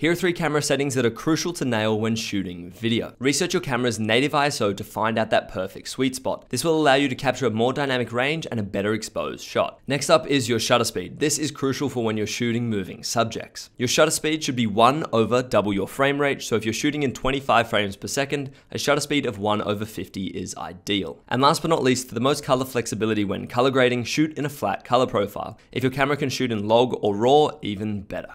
Here are 3 camera settings that are crucial to nail when shooting video. Research your camera's native ISO to find out that perfect sweet spot. This will allow you to capture a more dynamic range and a better exposed shot. Next up is your shutter speed. This is crucial for when you're shooting moving subjects. Your shutter speed should be 1/double your frame rate, so if you're shooting in 25 frames per second, a shutter speed of 1/50 is ideal. And last but not least, for the most color flexibility when color grading, shoot in a flat color profile. If your camera can shoot in log or raw, even better.